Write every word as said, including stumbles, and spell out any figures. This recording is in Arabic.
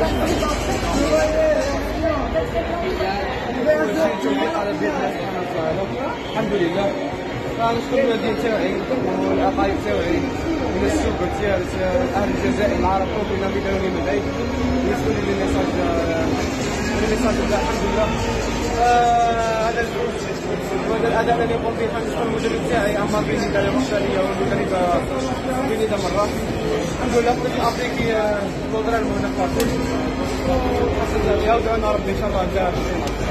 الحمد لله كنشكر المدينة تاعي والعقائد تاعي من الشعب ديال اهل الجزائر العرب وبنا بدون مدعي بالنسبه للميساج الميساج تاع الحمد لله. هذا هذا الاداء اللي قمت به كنشكر المدرب تاعي عمر بن جلالي والمدربه بنيده مرات. الحمد لله الطفل الافريقي القدره المهنه فاقول وصلنا اليوم ربي ان شاء الله.